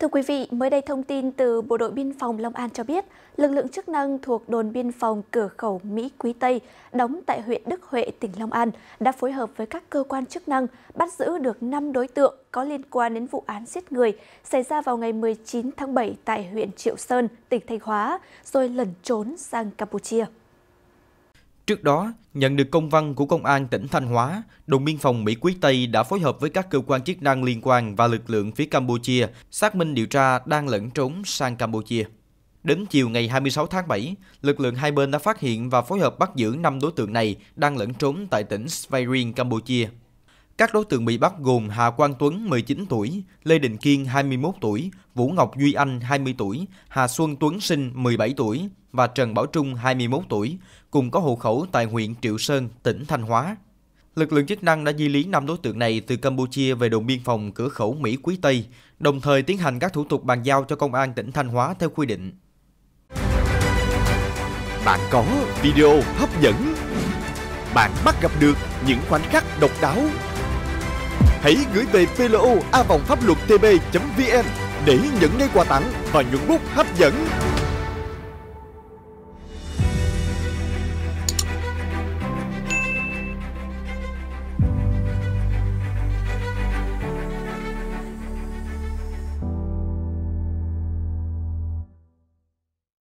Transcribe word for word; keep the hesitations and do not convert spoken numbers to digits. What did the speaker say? Thưa quý vị, mới đây thông tin từ Bộ đội Biên phòng Long An cho biết, lực lượng chức năng thuộc đồn biên phòng cửa khẩu Mỹ Quý Tây đóng tại huyện Đức Huệ, tỉnh Long An đã phối hợp với các cơ quan chức năng bắt giữ được năm đối tượng có liên quan đến vụ án giết người xảy ra vào ngày mười chín tháng bảy tại huyện Triệu Sơn, tỉnh Thanh Hóa, rồi lẩn trốn sang Campuchia. Trước đó, nhận được công văn của Công an tỉnh Thanh Hóa, đồn biên phòng Mỹ Quý Tây đã phối hợp với các cơ quan chức năng liên quan và lực lượng phía Campuchia xác minh điều tra đang lẩn trốn sang Campuchia. Đến chiều ngày hai mươi sáu tháng bảy, lực lượng hai bên đã phát hiện và phối hợp bắt giữ năm đối tượng này đang lẩn trốn tại tỉnh Svay Rieng, Campuchia. Các đối tượng bị bắt gồm Hà Quang Tuấn mười chín tuổi, Lê Đình Kiên hai mươi mốt tuổi, Vũ Ngọc Duy Anh hai mươi tuổi, Hà Xuân Tuấn Sinh mười bảy tuổi và Trần Bảo Trung hai mươi mốt tuổi, cùng có hộ khẩu tại huyện Triệu Sơn, tỉnh Thanh Hóa. Lực lượng chức năng đã di lý năm đối tượng này từ Campuchia về đồn biên phòng cửa khẩu Mỹ Quý Tây, đồng thời tiến hành các thủ tục bàn giao cho Công an tỉnh Thanh Hóa theo quy định. Bạn có video hấp dẫn, bạn bắt gặp được những khoảnh khắc độc đáo. Hãy gửi về phapluattp chấm vn để nhận ngay quà tặng và những bút hấp dẫn.